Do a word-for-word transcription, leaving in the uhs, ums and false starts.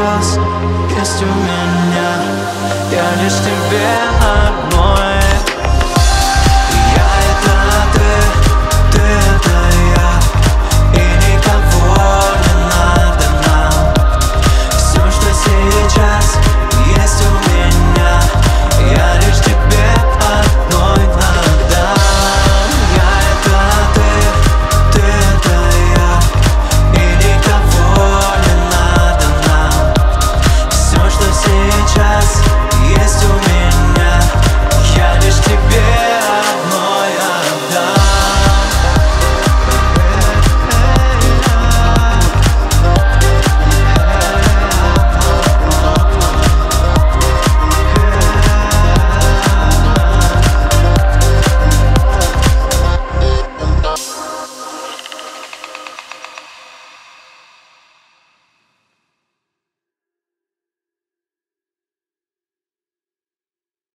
just can't surrender. You're just a bad heart.